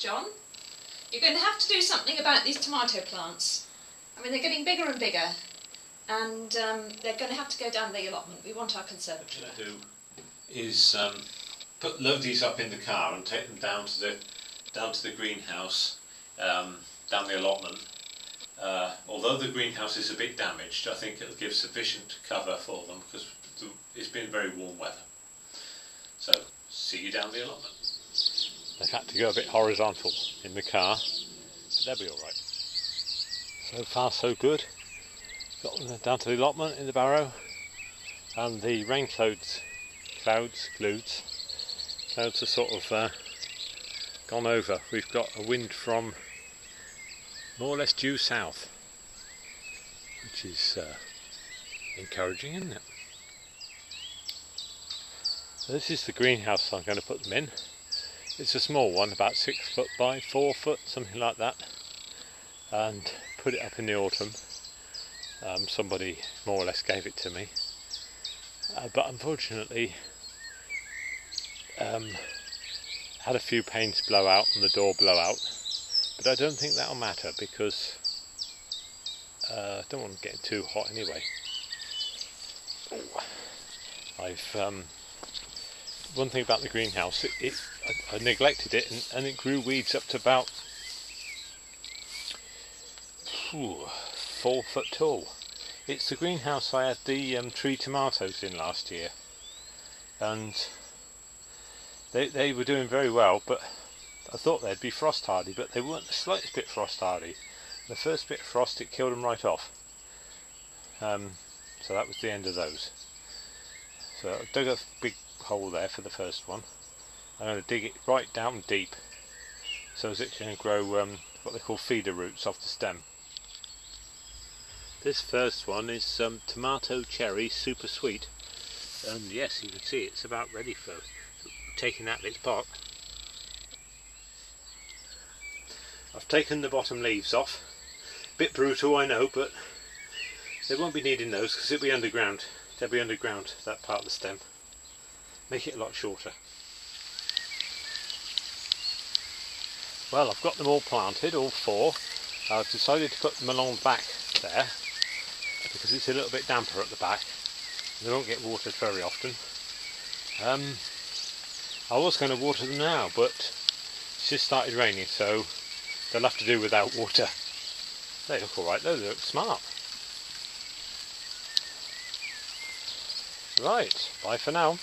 John, you're going to have to do something about these tomato plants. I mean, they're getting bigger and bigger, and they're going to have to go down the allotment. We want our conservatory. What I'm going to do is load these up in the car and take them down to the greenhouse, down the allotment. Although the greenhouse is a bit damaged, I think it'll give sufficient cover for them because it's been very warm weather. So, see you down the allotment. They had to go a bit horizontal in the car, but they'll be alright. So far so good. Got them down to the allotment in the barrow, and the rain clouds are sort of gone over. We've got a wind from more or less due south, which is encouraging, isn't it? So this is the greenhouse I'm going to put them in. It's a small one, about 6 foot by 4 foot, something like that, and put it up in the autumn. Somebody more or less gave it to me, but unfortunately had a few panes blow out and the door blow out, but I don't think that'll matter because I don't want to get too hot anyway. I've one thing about the greenhouse, I neglected it and it grew weeds up to about 4 foot tall. It's the greenhouse I had the tree tomatoes in last year, and they were doing very well, but I thought they'd be frost hardy, but they weren't the slightest bit frost hardy. The first bit of frost, it killed them right off, so that was the end of those. So I dug a big hole there for the first one. I'm going to dig it right down deep so as it can grow what they call feeder roots off the stem. This first one is tomato cherry super sweet, and yes, you can see it's about ready for taking out of its pot. I've taken the bottom leaves off. A bit brutal, I know, but they won't be needing those because it'll be underground. They'll be underground, that part of the stem. Make it a lot shorter. Well, I've got them all planted, all four. I've decided to put them along the back there, because it's a little bit damper at the back. They won't get watered very often. I was going to water them now, but it's just started raining, so they'll have to do without water. They look alright though, they look smart. Right, bye for now.